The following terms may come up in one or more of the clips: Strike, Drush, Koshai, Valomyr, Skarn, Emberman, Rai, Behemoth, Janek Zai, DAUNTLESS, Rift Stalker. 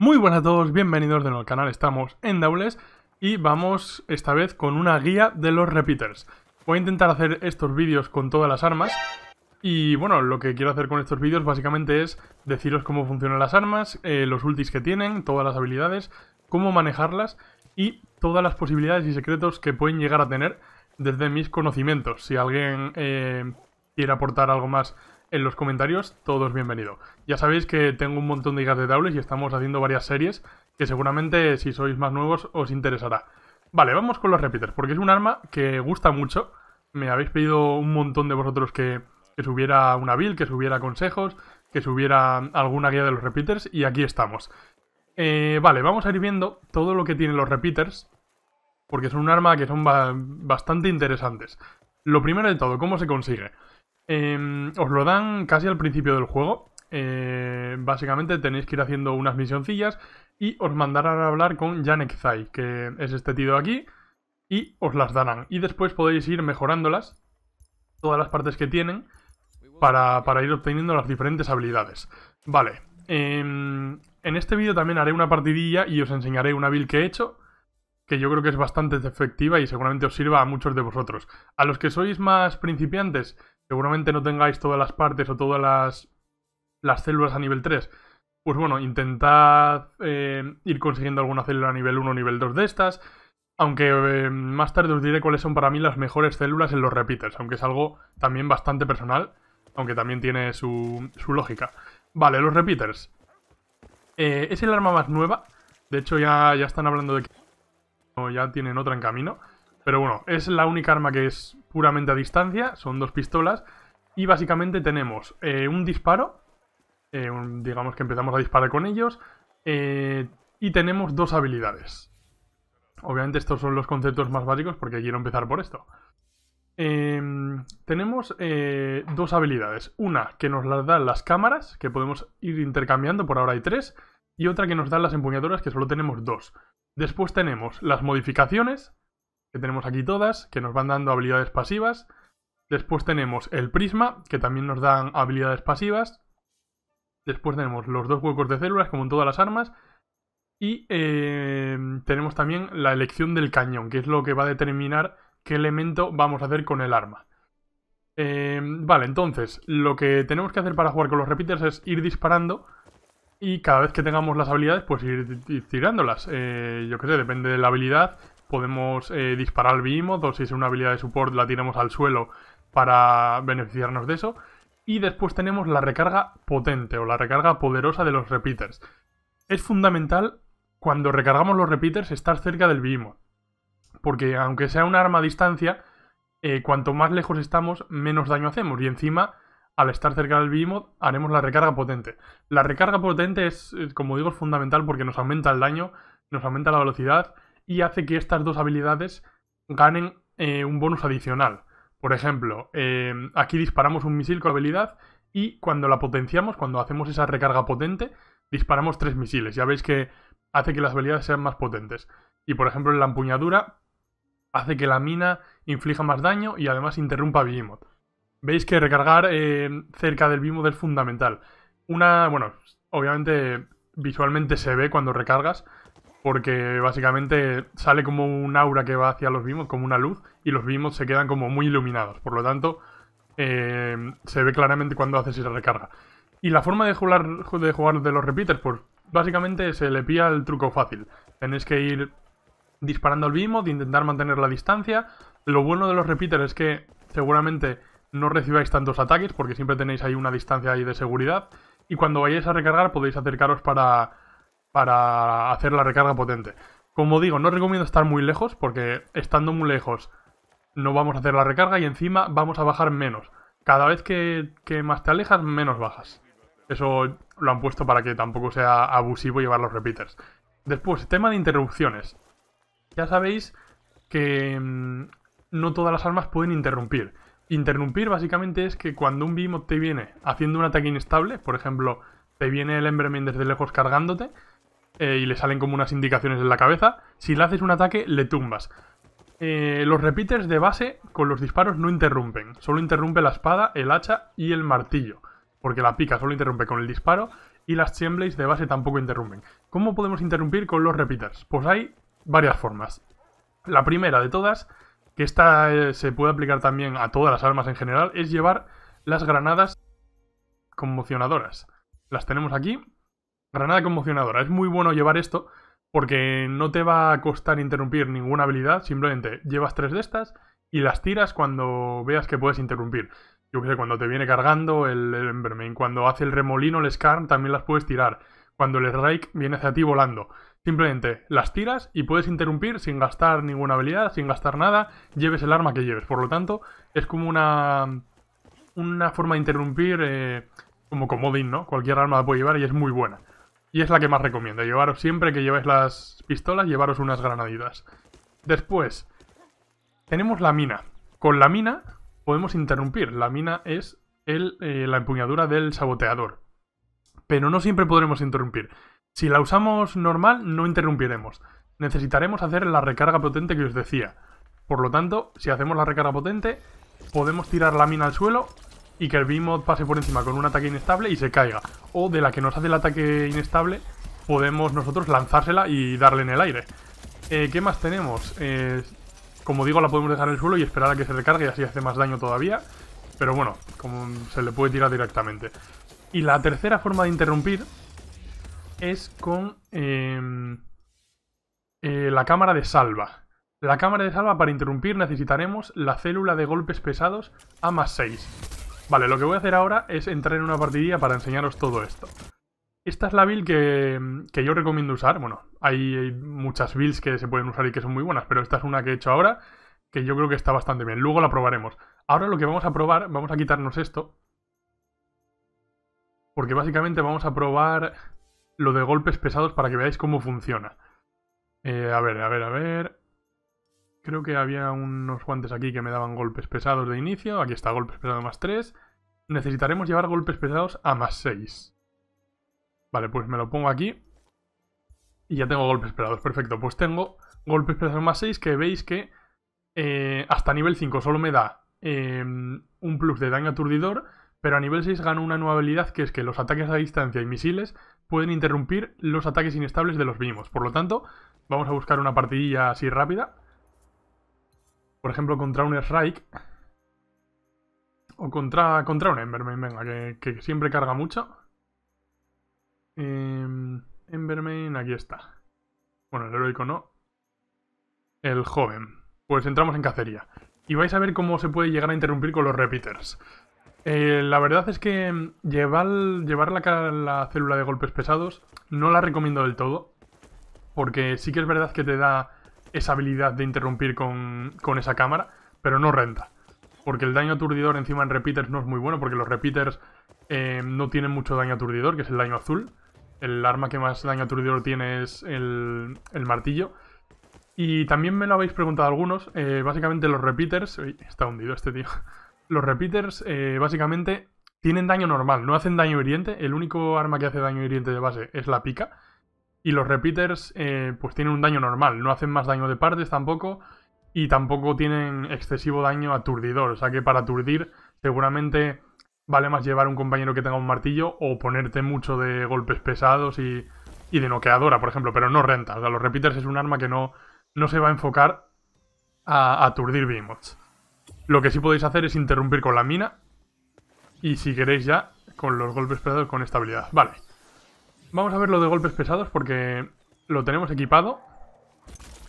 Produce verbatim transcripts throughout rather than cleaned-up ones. Muy buenas a todos, bienvenidos de nuevo al canal, estamos en Dauntless y vamos esta vez con una guía de los repeaters. Voy a intentar hacer estos vídeos con todas las armas y bueno, lo que quiero hacer con estos vídeos básicamente es deciros cómo funcionan las armas, eh, los ultis que tienen, todas las habilidades, cómo manejarlas y todas las posibilidades y secretos que pueden llegar a tener desde mis conocimientos. Si alguien eh, quiere aportar algo más en los comentarios, todo es bienvenido. Ya sabéis que tengo un montón de guías de Dauntless y estamos haciendo varias series que seguramente si sois más nuevos os interesará. Vale, vamos con los repeaters, porque es un arma que gusta mucho. Me habéis pedido un montón de vosotros que, que subiera una build, que subiera consejos, que subiera alguna guía de los repeaters y aquí estamos. Eh, vale, vamos a ir viendo todo lo que tienen los repeaters, porque son un arma que son ba- bastante interesantes. Lo primero de todo, ¿cómo se consigue? Eh, os lo dan casi al principio del juego. eh, Básicamente tenéis que ir haciendo unas misioncillas y os mandarán a hablar con Janek Zai, que es este tío de aquí, y os las darán. Y después podéis ir mejorándolas, todas las partes que tienen, para, para ir obteniendo las diferentes habilidades. Vale, eh, en este vídeo también haré una partidilla y os enseñaré una build que he hecho, que yo creo que es bastante efectiva y seguramente os sirva a muchos de vosotros. A los que sois más principiantes, seguramente no tengáis todas las partes o todas las, las células a nivel tres. Pues bueno, intentad eh, ir consiguiendo alguna célula a nivel uno o nivel dos de estas. Aunque eh, más tarde os diré cuáles son para mí las mejores células en los repeaters, aunque es algo también bastante personal, aunque también tiene su, su lógica. Vale, los repeaters. Eh, es el arma más nueva. De hecho ya, ya están hablando de que ya tienen otra en camino. Pero bueno, es la única arma que es puramente a distancia, son dos pistolas y básicamente tenemos eh, un disparo, eh, un, digamos que empezamos a disparar con ellos, eh, y tenemos dos habilidades. Obviamente estos son los conceptos más básicos porque quiero empezar por esto. Eh, tenemos eh, dos habilidades, una que nos las dan las cámaras, que podemos ir intercambiando, por ahora hay tres, y otra que nos dan las empuñaduras, que solo tenemos dos. Después tenemos las modificaciones, que tenemos aquí todas, que nos van dando habilidades pasivas. Después tenemos el prisma, que también nos dan habilidades pasivas. Después tenemos los dos huecos de células, como en todas las armas. Y eh, tenemos también la elección del cañón, que es lo que va a determinar qué elemento vamos a hacer con el arma. Eh, vale, entonces, lo que tenemos que hacer para jugar con los repeaters es ir disparando. Y cada vez que tengamos las habilidades, pues ir, ir tirándolas. Eh, yo qué sé, depende de la habilidad. Podemos eh, disparar al Behemoth, o si es una habilidad de support la tiramos al suelo para beneficiarnos de eso. Y después tenemos la recarga potente o la recarga poderosa de los repeaters. Es fundamental cuando recargamos los repeaters estar cerca del Behemoth, porque aunque sea un arma a distancia, eh, cuanto más lejos estamos menos daño hacemos. Y encima, al estar cerca del Behemoth, haremos la recarga potente. La recarga potente es, como digo, es fundamental porque nos aumenta el daño, nos aumenta la velocidad y hace que estas dos habilidades ganen eh, un bonus adicional. Por ejemplo, eh, aquí disparamos un misil con la habilidad y cuando la potenciamos, cuando hacemos esa recarga potente, disparamos tres misiles. Ya veis que hace que las habilidades sean más potentes. Y por ejemplo, en la empuñadura hace que la mina inflija más daño y además interrumpa a Behemoth. Veis que recargar eh, cerca del Behemoth es fundamental. Una, bueno, obviamente visualmente se ve cuando recargas, porque básicamente sale como un aura que va hacia los Behemoth, como una luz, y los Behemoth se quedan como muy iluminados. Por lo tanto, eh, se ve claramente cuando haces esa recarga. Y la forma de jugar de, jugar de los repeaters, pues básicamente se le pilla el truco fácil. Tenéis que ir disparando al Behemoth, intentar mantener la distancia. Lo bueno de los repeaters es que seguramente no recibáis tantos ataques, porque siempre tenéis ahí una distancia ahí de seguridad. Y cuando vayáis a recargar podéis acercaros para... para hacer la recarga potente. Como digo, no recomiendo estar muy lejos, porque estando muy lejos no vamos a hacer la recarga y encima vamos a bajar menos. Cada vez que, que más te alejas, menos bajas. Eso lo han puesto para que tampoco sea abusivo llevar los repeaters. Después, tema de interrupciones. Ya sabéis que mmm, no todas las armas pueden interrumpir. Interrumpir básicamente es que cuando un Behemoth te viene haciendo un ataque inestable, por ejemplo, te viene el Emberman desde lejos cargándote, Eh, y le salen como unas indicaciones en la cabeza, si le haces un ataque, le tumbas. Eh, los repeaters de base, con los disparos, no interrumpen. Solo interrumpe la espada, el hacha y el martillo. porque la pica solo interrumpe con el disparo y las chainblades de base tampoco interrumpen. ¿Cómo podemos interrumpir con los repeaters? Pues hay varias formas. La primera de todas, que esta eh, se puede aplicar también a todas las armas en general, es llevar las granadas conmocionadoras. Las tenemos aquí. Granada conmocionadora. Es muy bueno llevar esto porque no te va a costar interrumpir ninguna habilidad. Simplemente llevas tres de estas y las tiras cuando veas que puedes interrumpir. Yo qué sé, cuando te viene cargando el, el Emberman, cuando hace el remolino, el Skarn, también las puedes tirar. Cuando el Strike viene hacia ti volando. Simplemente las tiras y puedes interrumpir sin gastar ninguna habilidad, sin gastar nada, lleves el arma que lleves. Por lo tanto, es como una, una forma de interrumpir eh, como comodín, ¿no? Cualquier arma la puede llevar y es muy buena. Y es la que más recomiendo, llevaros siempre que llevéis las pistolas, llevaros unas granaditas. Después, tenemos la mina. Con la mina podemos interrumpir. La mina es el, eh, la empuñadura del saboteador. Pero no siempre podremos interrumpir. Si la usamos normal, no interrumpiremos. Necesitaremos hacer la recarga potente que os decía. Por lo tanto, si hacemos la recarga potente, podemos tirar la mina al suelo y que el Behemoth pase por encima con un ataque inestable y se caiga. O de la que nos hace el ataque inestable, podemos nosotros lanzársela y darle en el aire. Eh, ¿Qué más tenemos? Eh, como digo, la podemos dejar en el suelo y esperar a que se recargue y así hace más daño todavía. Pero bueno, como se le puede tirar directamente. Y la tercera forma de interrumpir es con eh, eh, la cámara de salva. La cámara de salva, para interrumpir necesitaremos la célula de golpes pesados a más seis. Vale, lo que voy a hacer ahora es entrar en una partidilla para enseñaros todo esto. Esta es la build que, que yo recomiendo usar. Bueno, hay, hay muchas builds que se pueden usar y que son muy buenas, pero esta es una que he hecho ahora, que yo creo que está bastante bien. Luego la probaremos. Ahora lo que vamos a probar, vamos a quitarnos esto, porque básicamente vamos a probar lo de golpes pesados para que veáis cómo funciona. Eh, a ver, a ver, a ver... Creo que había unos guantes aquí que me daban golpes pesados de inicio. Aquí está, golpes pesados más tres. Necesitaremos llevar golpes pesados a más seis. Vale, pues me lo pongo aquí. Y ya tengo golpes pesados, perfecto. Pues tengo golpes pesados más seis, que veis que eh, hasta nivel cinco solo me da eh, un plus de daño aturdidor. Pero a nivel seis gano una nueva habilidad, que es que los ataques a distancia y misiles pueden interrumpir los ataques inestables de los Behemoth. Por lo tanto, vamos a buscar una partidilla así rápida. Por ejemplo, contra un Strike. O contra, contra un Emberman, venga, que, que siempre carga mucho. Eh, Emberman, aquí está. Bueno, el heroico no. El joven. Pues entramos en cacería. Y vais a ver cómo se puede llegar a interrumpir con los repeaters. Eh, la verdad es que llevar, llevar la, la célula de golpes pesados no la recomiendo del todo. Porque sí que es verdad que te da esa habilidad de interrumpir con, con esa cámara, pero no renta. Porque el daño aturdidor encima en repeaters no es muy bueno, porque los repeaters eh, no tienen mucho daño aturdidor, que es el daño azul. El arma que más daño aturdidor tiene es el, el martillo. Y también me lo habéis preguntado algunos, eh, básicamente los repeaters... Uy, está hundido este tío. Los repeaters eh, básicamente tienen daño normal, no hacen daño hiriente. El único arma que hace daño hiriente de base es la pica. Y los repeaters eh, pues tienen un daño normal, no hacen más daño de partes tampoco y tampoco tienen excesivo daño aturdidor. O sea que para aturdir seguramente vale más llevar un compañero que tenga un martillo o ponerte mucho de golpes pesados y, y de noqueadora, por ejemplo, pero no renta. O sea, los repeaters es un arma que no, no se va a enfocar a, a aturdir Behemoths. Lo que sí podéis hacer es interrumpir con la mina y si queréis ya con los golpes pesados con esta habilidad. Vale. Vamos a ver lo de golpes pesados porque lo tenemos equipado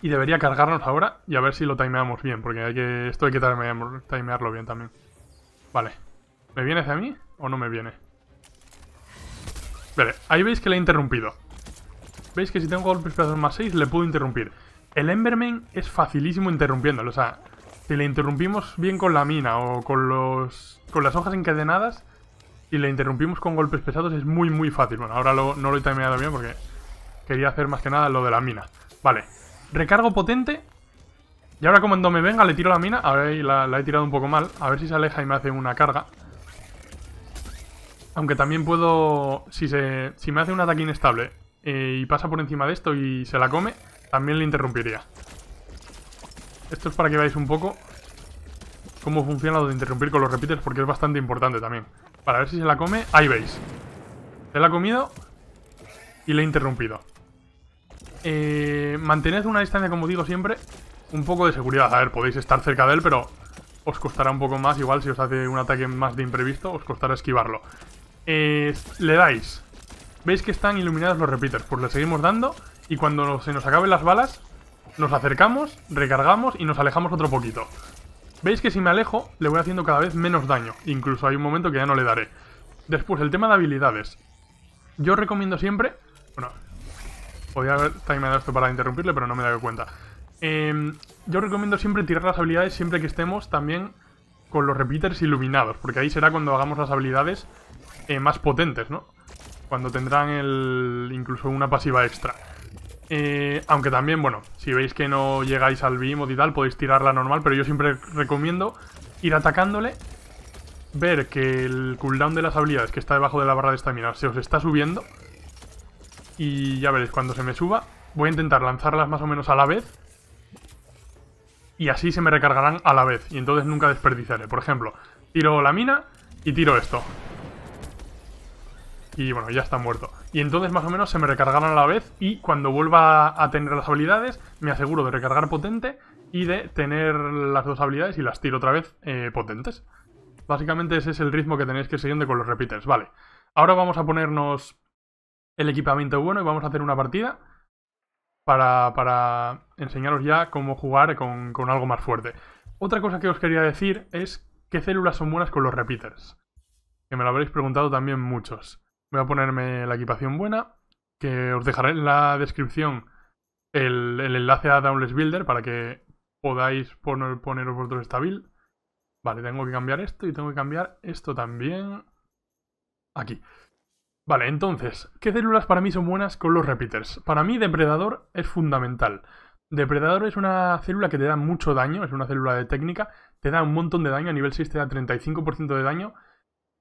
y debería cargarnos ahora y a ver si lo timeamos bien, porque hay que, esto hay que timear, timearlo bien también. Vale. ¿Me viene hacia mí o no me viene? Vale, ahí veis que le he interrumpido. Veis que si tengo golpes pesados más seis le puedo interrumpir. El Emberman es facilísimo interrumpiéndolo, o sea, si le interrumpimos bien con la mina o con, los, con las hojas encadenadas... Y le interrumpimos con golpes pesados, es muy muy fácil. Bueno, ahora lo, no lo he timeado bien porque quería hacer más que nada lo de la mina. Vale, recargo potente. Y ahora cuando me venga le tiro la mina. A ver, la, la he tirado un poco mal. A ver si se aleja y me hace una carga. Aunque también puedo... Si, se, si me hace un ataque inestable eh, y pasa por encima de esto y se la come, también le interrumpiría. Esto es para que veáis un poco cómo funciona lo de interrumpir con los repeaters, porque es bastante importante también. Para ver si se la come. Ahí veis. Se la ha comido y le he interrumpido. Eh, mantened una distancia, como digo siempre. Un poco de seguridad. A ver, podéis estar cerca de él, pero os costará un poco más. Igual si os hace un ataque más de imprevisto, os costará esquivarlo. Eh, le dais. Veis que están iluminados los repeaters. Pues le seguimos dando. Y cuando se nos acaben las balas, nos acercamos, recargamos y nos alejamos otro poquito. Veis que si me alejo, le voy haciendo cada vez menos daño. Incluso hay un momento que ya no le daré. Después, el tema de habilidades. Yo recomiendo siempre... Bueno, podría haber timeado esto para interrumpirle, pero no me he dado cuenta. Eh, yo recomiendo siempre tirar las habilidades siempre que estemos también con los repeaters iluminados. Porque ahí será cuando hagamos las habilidades eh, más potentes, ¿no? Cuando tendrán el, incluso una pasiva extra. Eh, aunque también, bueno, si veis que no llegáis al Behemoth y tal, podéis tirarla normal, pero yo siempre recomiendo ir atacándole, ver que el cooldown de las habilidades que está debajo de la barra de estamina se os está subiendo, y ya veréis, cuando se me suba, voy a intentar lanzarlas más o menos a la vez, y así se me recargarán a la vez, y entonces nunca desperdiciaré. Por ejemplo, tiro la mina y tiro esto. Y bueno, ya está muerto. Y entonces más o menos se me recargarán a la vez. Y cuando vuelva a tener las habilidades, me aseguro de recargar potente y de tener las dos habilidades y las tiro otra vez eh, potentes. Básicamente ese es el ritmo que tenéis que ir siguiendo con los repeaters. Vale, ahora vamos a ponernos el equipamiento bueno y vamos a hacer una partida para, para enseñaros ya cómo jugar con, con algo más fuerte. Otra cosa que os quería decir es qué células son buenas con los repeaters, que me lo habréis preguntado también muchos. Voy a ponerme la equipación buena, que os dejaré en la descripción el, el enlace a Dauntless Builder para que podáis poner, poneros vosotros esta build. Vale, tengo que cambiar esto y tengo que cambiar esto también. Aquí. Vale, entonces, ¿qué células para mí son buenas con los repeaters? Para mí Depredador es fundamental. Depredador es una célula que te da mucho daño, es una célula de técnica, te da un montón de daño, a nivel seis te da treinta y cinco por ciento de daño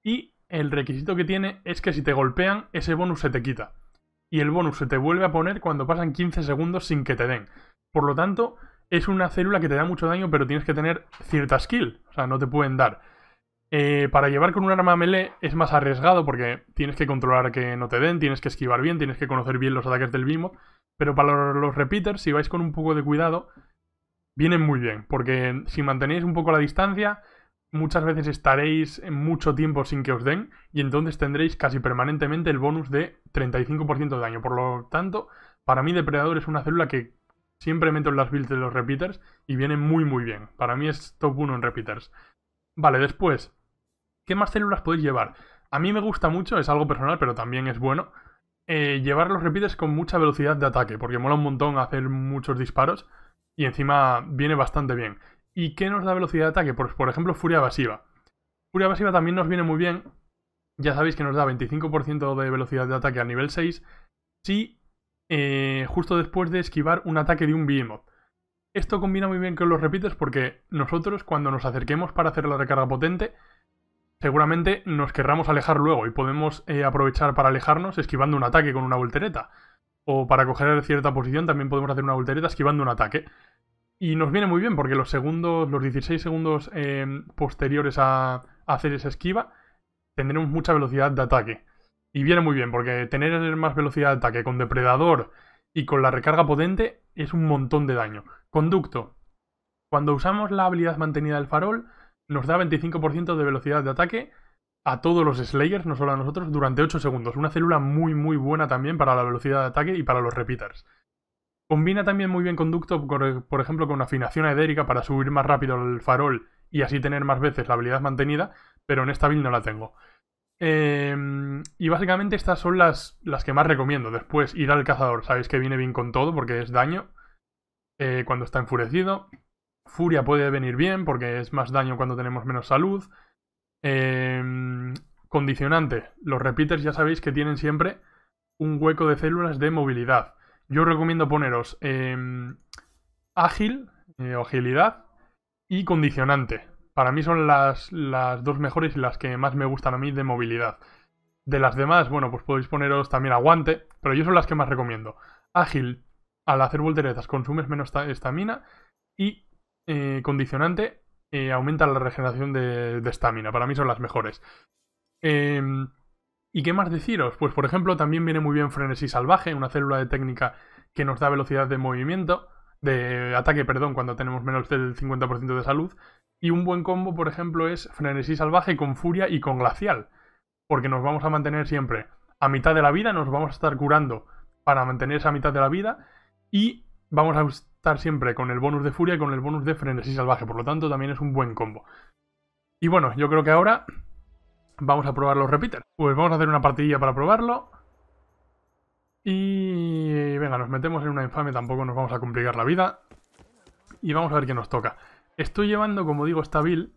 y... el requisito que tiene es que si te golpean, ese bonus se te quita. Y el bonus se te vuelve a poner cuando pasan quince segundos sin que te den. Por lo tanto, es una célula que te da mucho daño, pero tienes que tener cierta skill. O sea, no te pueden dar. Eh, para llevar con un arma melee es más arriesgado porque tienes que controlar que no te den, tienes que esquivar bien, tienes que conocer bien los ataques del Behemoth. Pero para los repeaters, si vais con un poco de cuidado, vienen muy bien. Porque si mantenéis un poco la distancia... muchas veces estaréis mucho tiempo sin que os den y entonces tendréis casi permanentemente el bonus de treinta y cinco por ciento de daño. Por lo tanto, para mí Depredador es una célula que siempre meto en las builds de los repeaters y viene muy muy bien. Para mí es top uno en repeaters. Vale, después, ¿qué más células podéis llevar? A mí me gusta mucho, es algo personal pero también es bueno, eh, llevar los repeaters con mucha velocidad de ataque porque mola un montón hacer muchos disparos y encima viene bastante bien. ¿Y qué nos da velocidad de ataque? Pues, por ejemplo, Furia Evasiva. Furia Evasiva también nos viene muy bien. Ya sabéis que nos da veinticinco por ciento de velocidad de ataque al nivel seis. Si eh, justo después de esquivar un ataque de un Behemoth. Esto combina muy bien con los repeaters porque nosotros cuando nos acerquemos para hacer la recarga potente, seguramente nos querramos alejar luego y podemos eh, aprovechar para alejarnos esquivando un ataque con una voltereta. O para coger cierta posición también podemos hacer una voltereta esquivando un ataque. Y nos viene muy bien porque los segundos, los dieciséis segundos eh, posteriores a, a hacer esa esquiva tendremos mucha velocidad de ataque. Y viene muy bien porque tener más velocidad de ataque con Depredador y con la recarga potente es un montón de daño. Conducto. Cuando usamos la habilidad mantenida del farol nos da veinticinco por ciento de velocidad de ataque a todos los Slayers, no solo a nosotros, durante ocho segundos. Una célula muy muy buena también para la velocidad de ataque y para los repeaters. Combina también muy bien Conducto, por ejemplo, con afinación aedérica para subir más rápido el farol y así tener más veces la habilidad mantenida, pero en esta build no la tengo. Eh, y básicamente estas son las, las que más recomiendo. Después ir al cazador, sabéis que viene bien con todo porque es daño eh, cuando está enfurecido. Furia puede venir bien porque es más daño cuando tenemos menos salud. Eh, condicionante, los repeaters ya sabéis que tienen siempre un hueco de células de movilidad. Yo os recomiendo poneros eh, ágil eh, o agilidad y condicionante. Para mí son las, las dos mejores y las que más me gustan a mí de movilidad. De las demás, bueno, pues podéis poneros también aguante, pero yo son las que más recomiendo. Ágil, al hacer volteretas consumes menos estamina y eh, condicionante eh, aumenta la regeneración de estamina. Para mí son las mejores. Eh, ¿Y qué más deciros? Pues por ejemplo también viene muy bien Frenesí Salvaje, una célula de técnica que nos da velocidad de movimiento, de ataque, perdón, cuando tenemos menos del cincuenta por ciento de salud. Y un buen combo, por ejemplo, es Frenesí Salvaje con Furia y con Glacial, porque nos vamos a mantener siempre a mitad de la vida, nos vamos a estar curando para mantener esa mitad de la vida y vamos a estar siempre con el bonus de Furia y con el bonus de Frenesí Salvaje, por lo tanto también es un buen combo. Y bueno, yo creo que ahora vamos a probar los repeaters. Pues vamos a hacer una partidilla para probarlo. Y venga, nos metemos en una infame, tampoco nos vamos a complicar la vida. Y vamos a ver qué nos toca. Estoy llevando, como digo, esta build,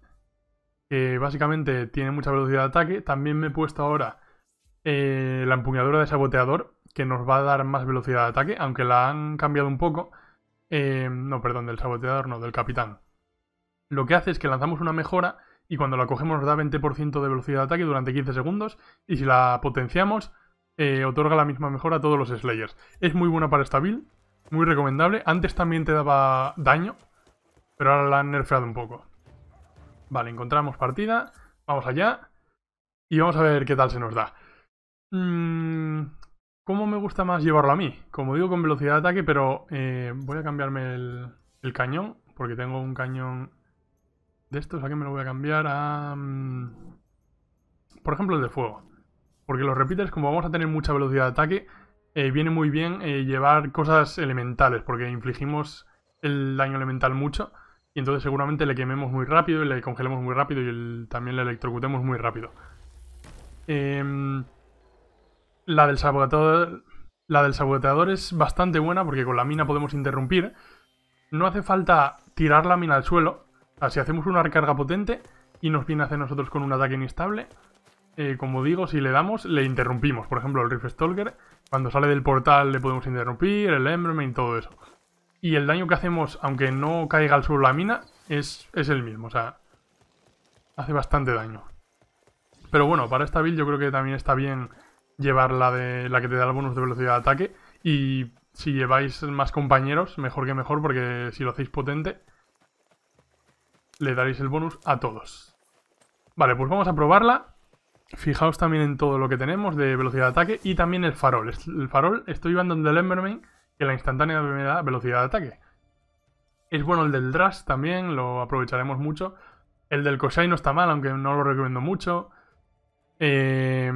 que básicamente tiene mucha velocidad de ataque. También me he puesto ahora eh, la empuñadura de saboteador, que nos va a dar más velocidad de ataque, aunque la han cambiado un poco. Eh, no, perdón, del saboteador no, del capitán. Lo que hace es que lanzamos una mejora y cuando la cogemos nos da veinte por ciento de velocidad de ataque durante quince segundos. Y si la potenciamos, eh, otorga la misma mejora a todos los Slayers. Es muy buena para esta build, muy recomendable. Antes también te daba daño, pero ahora la han nerfeado un poco. Vale, encontramos partida, vamos allá. Y vamos a ver qué tal se nos da. Mm, ¿Cómo me gusta más llevarlo a mí? Como digo, con velocidad de ataque, pero eh, voy a cambiarme el, el cañón, porque tengo un cañón de estos. ¿A qué me lo voy a cambiar? A, um, por ejemplo, el de fuego. Porque los repeaters, como vamos a tener mucha velocidad de ataque, eh, viene muy bien eh, llevar cosas elementales, porque infligimos el daño elemental mucho, y entonces seguramente le quememos muy rápido, le congelemos muy rápido y el, también le electrocutemos muy rápido. Eh, la, del saboteador, la del saboteador es bastante buena, porque con la mina podemos interrumpir. No hace falta tirar la mina al suelo. Así hacemos una recarga potente y nos viene a hacer nosotros con un ataque inestable. Eh, como digo, si le damos, le interrumpimos. Por ejemplo, el Rift Stalker, cuando sale del portal le podemos interrumpir, el Emberman, todo eso. Y el daño que hacemos, aunque no caiga al suelo la mina, es, es el mismo. O sea, hace bastante daño. Pero bueno, para esta build yo creo que también está bien llevar la, de, la que te da el bonus de velocidad de ataque. Y si lleváis más compañeros, mejor que mejor, porque si lo hacéis potente, le daréis el bonus a todos. Vale, pues vamos a probarla. Fijaos también en todo lo que tenemos de velocidad de ataque y también el farol. El farol estoy llevando el del Emberman, que la instantánea me da velocidad de ataque. Es bueno el del Drush también, lo aprovecharemos mucho. El del Koshai no está mal, aunque no lo recomiendo mucho. Eh,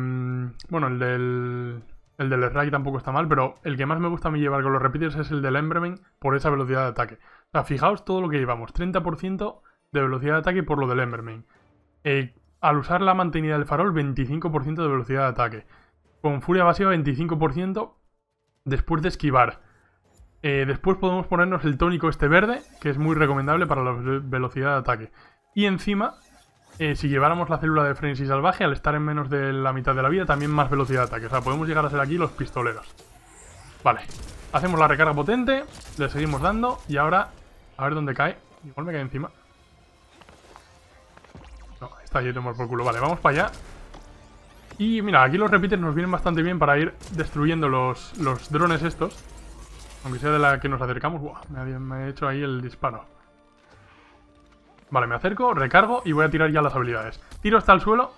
bueno, el del el del Rai tampoco está mal, pero el que más me gusta a mí llevar con los repeaters es el del Emberman por esa velocidad de ataque. O sea, fijaos todo lo que llevamos, treinta por ciento... de velocidad de ataque por lo del Emberman. Eh, al usar la mantenida del farol, veinticinco por ciento de velocidad de ataque. Con furia básica, veinticinco por ciento después de esquivar. Eh, después podemos ponernos el tónico este verde, que es muy recomendable para la velocidad de ataque. Y encima, eh, si lleváramos la célula de Frenesí Salvaje, al estar en menos de la mitad de la vida, también más velocidad de ataque. O sea, podemos llegar a ser aquí los pistoleros. Vale, hacemos la recarga potente, le seguimos dando y ahora, a ver dónde cae. Igual me cae encima. Está ahí, tomar por culo. Vale, vamos para allá. Y mira, aquí los repeaters nos vienen bastante bien para ir destruyendo los, los drones estos. Aunque sea de la que nos acercamos. Buah, me, me ha hecho ahí el disparo. Vale, me acerco, recargo y voy a tirar ya las habilidades. Tiro hasta el suelo.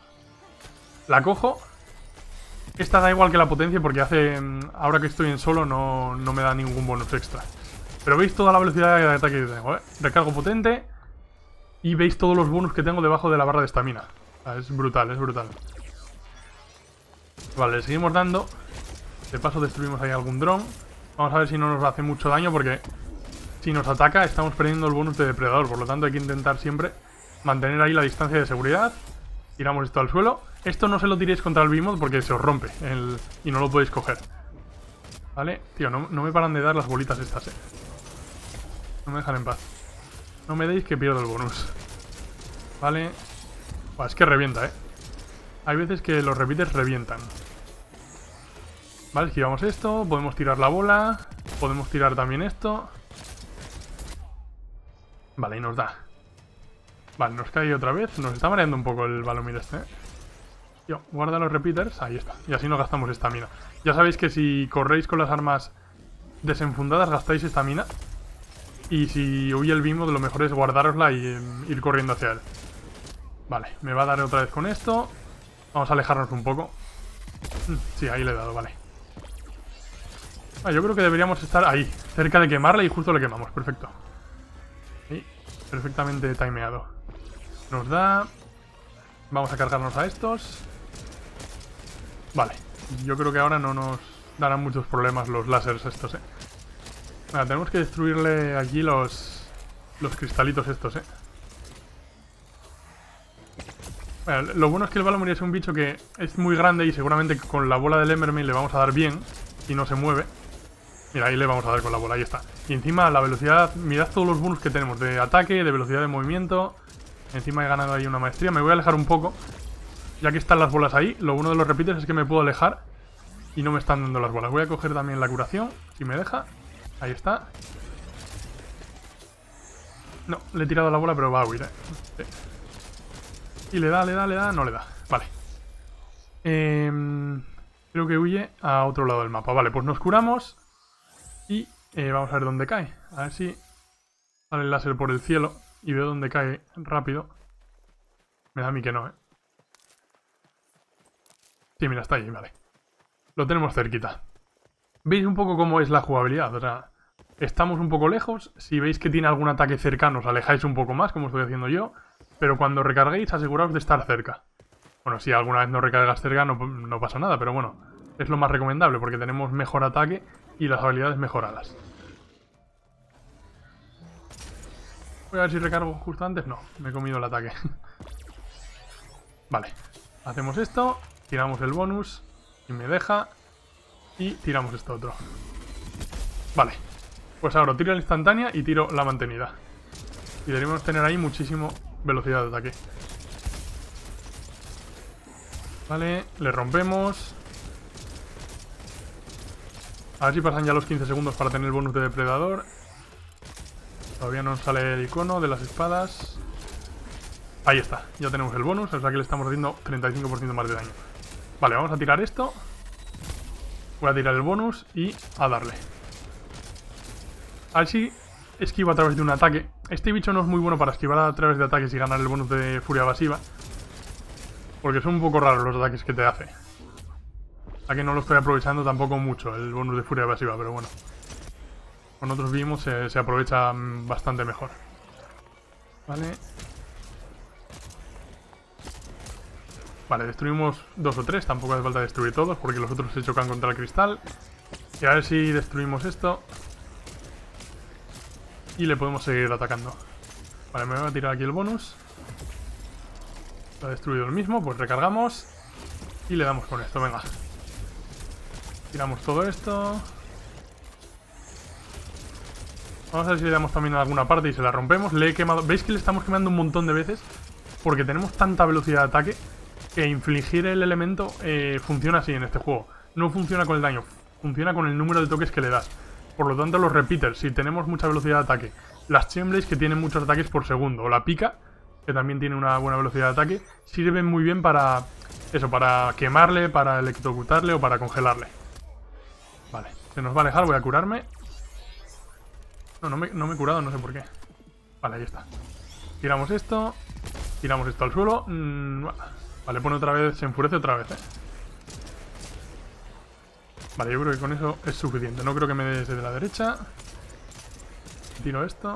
La cojo. Esta da igual que la potencia porque hace... Ahora que estoy en solo no, no me da ningún bonus extra. Pero veis toda la velocidad de ataque que tengo, ¿eh? Recargo potente. Y veis todos los bonus que tengo debajo de la barra de estamina. Ah, es brutal, es brutal. Vale, le seguimos dando. De paso destruimos ahí algún dron. Vamos a ver si no nos hace mucho daño porque si nos ataca estamos perdiendo el bonus de depredador. Por lo tanto hay que intentar siempre mantener ahí la distancia de seguridad. Tiramos esto al suelo. Esto no se lo tiréis contra el Behemoth porque se os rompe el... y no lo podéis coger. Vale, tío, no, no me paran de dar las bolitas estas, eh. No me dejan en paz. No me deis que pierdo el bonus. Vale. Buah, es que revienta, eh. Hay veces que los repeaters revientan. Vale, esquivamos esto. Podemos tirar la bola. Podemos tirar también esto. Vale, y nos da. Vale, nos cae otra vez. Nos está mareando un poco el Valomyr este, eh. Yo, guarda los repeaters. Ahí está. Y así no gastamos estamina. Ya sabéis que si corréis con las armas desenfundadas gastáis estamina. Y si huye el Behemoth, lo mejor es guardarosla y eh, ir corriendo hacia él. Vale, me va a dar otra vez con esto. Vamos a alejarnos un poco. Sí, ahí le he dado, vale. Ah, yo creo que deberíamos estar ahí, cerca de quemarla, y justo le quemamos, perfecto. Ahí, perfectamente timeado. Nos da... Vamos a cargarnos a estos. Vale, yo creo que ahora no nos darán muchos problemas los láseres estos, eh. Vale, tenemos que destruirle aquí los... Los cristalitos estos, eh. Bueno, lo bueno es que el Valomyr es un bicho que es muy grande y seguramente con la bola del Emberman le vamos a dar bien y no se mueve. Mira, ahí le vamos a dar con la bola, ahí está. Y encima la velocidad, mirad todos los bonus que tenemos de ataque, de velocidad de movimiento. Encima he ganado ahí una maestría, me voy a alejar un poco. Ya que están las bolas ahí, lo bueno de los repites es que me puedo alejar y no me están dando las bolas. Voy a coger también la curación, si me deja. Ahí está. No, le he tirado la bola pero va a huir, eh. Sí. Y le da, le da, le da, no le da. Vale. Eh, creo que huye a otro lado del mapa. Vale, pues nos curamos. Y eh, vamos a ver dónde cae. A ver si sale el láser por el cielo y veo dónde cae rápido. Me da a mí que no, ¿eh? Sí, mira, está allí, vale. Lo tenemos cerquita. ¿Veis un poco cómo es la jugabilidad? O sea, estamos un poco lejos. Si veis que tiene algún ataque cercano, os alejáis un poco más, como estoy haciendo yo. Pero cuando recarguéis, aseguraos de estar cerca. Bueno, si alguna vez no recargas cerca, no, no pasa nada, pero bueno, es lo más recomendable porque tenemos mejor ataque y las habilidades mejoradas. Voy a ver si recargo justo antes. No, me he comido el ataque. Vale, hacemos esto, tiramos el bonus y me deja, y tiramos esto otro. Vale, pues ahora tiro la instantánea y tiro la mantenida. Y debemos tener ahí muchísimo... velocidad de ataque. Vale, le rompemos. A ver si pasan ya los quince segundos para tener el bonus de depredador. Todavía no sale el icono de las espadas. Ahí está, ya tenemos el bonus, o sea que le estamos haciendo treinta y cinco por ciento más de daño. Vale, vamos a tirar esto. Voy a tirar el bonus y a darle. A ver si esquiva a través de un ataque. Este bicho no es muy bueno para esquivar a través de ataques y ganar el bonus de furia evasiva, porque son un poco raros los ataques que te hace. A que no lo estoy aprovechando tampoco mucho el bonus de furia evasiva, pero bueno, con otros vimos se, se aprovecha bastante mejor. Vale. Vale, destruimos dos o tres, tampoco hace falta destruir todos porque los otros se chocan contra el cristal. Y a ver si destruimos esto. Y le podemos seguir atacando. Vale, me voy a tirar aquí el bonus. Lo ha destruido el mismo, pues recargamos. Y le damos con esto, venga. Tiramos todo esto. Vamos a ver si le damos también a alguna parte y se la rompemos. Le he quemado... ¿Veis que le estamos quemando un montón de veces? Porque tenemos tanta velocidad de ataque que infligir el elemento eh, funciona así en este juego. No funciona con el daño, funciona con el número de toques que le das. Por lo tanto, los repeaters, si tenemos mucha velocidad de ataque, las chainblades, que tienen muchos ataques por segundo, o la pica, que también tiene una buena velocidad de ataque, sirven muy bien para eso, para quemarle, para electrocutarle o para congelarle. Vale, se nos va a alejar, voy a curarme. No, no me, no me he curado, no sé por qué. Vale, ahí está. Tiramos esto, tiramos esto al suelo. Mm, vale, pone otra vez, se enfurece otra vez, eh. Vale, yo creo que con eso es suficiente. No creo que me dé desde la derecha. Tiro esto.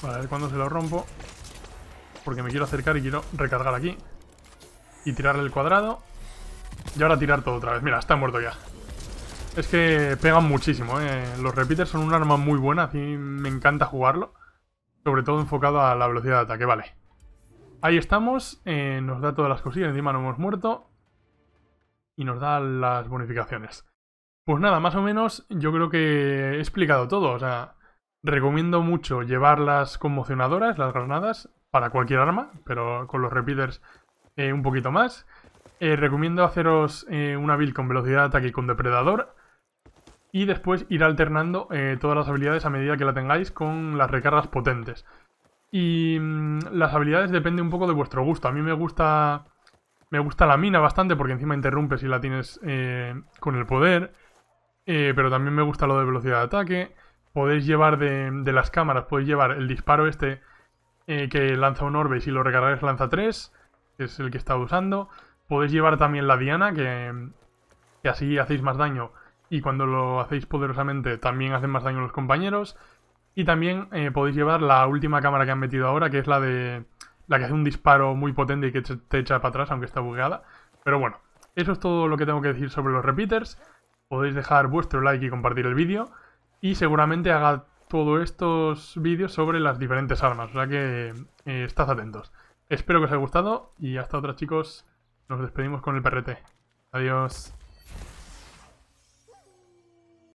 Vale, a ver cuándo se lo rompo. Porque me quiero acercar y quiero recargar aquí. Y tirarle el cuadrado. Y ahora tirar todo otra vez. Mira, está muerto ya. Es que pegan muchísimo, ¿eh? Los repeaters son un arma muy buena. Así me encanta jugarlo. Sobre todo enfocado a la velocidad de ataque. Vale. Ahí estamos, eh, nos da todas las cosillas, encima no hemos muerto. Y nos da las bonificaciones. Pues nada, más o menos yo creo que he explicado todo. O sea, recomiendo mucho llevar las conmocionadoras, las granadas, para cualquier arma, pero con los repeaters eh, un poquito más. Eh, recomiendo haceros eh, una build con velocidad de ataque y con depredador. Y después ir alternando eh, todas las habilidades a medida que la tengáis con las recargas potentes. Y mmm, las habilidades dependen un poco de vuestro gusto. A mí me gusta me gusta la mina bastante porque encima interrumpe si la tienes eh, con el poder. Eh, pero también me gusta lo de velocidad de ataque. Podéis llevar de, de las cámaras, podéis llevar el disparo este eh, que lanza un orbe, si lo recargáis lanza tres, que es el que está usando. Podéis llevar también la diana, que, que así hacéis más daño, y cuando lo hacéis poderosamente también hacen más daño los compañeros. Y también eh, podéis llevar la última cámara que han metido ahora, que es la de la que hace un disparo muy potente y que te echa para atrás, aunque está bugueada. Pero bueno, eso es todo lo que tengo que decir sobre los repeaters. Podéis dejar vuestro like y compartir el vídeo. Y seguramente haga todos estos vídeos sobre las diferentes armas, o sea que eh, estad atentos. Espero que os haya gustado y hasta otra, chicos. Nos despedimos con el P R T. Adiós.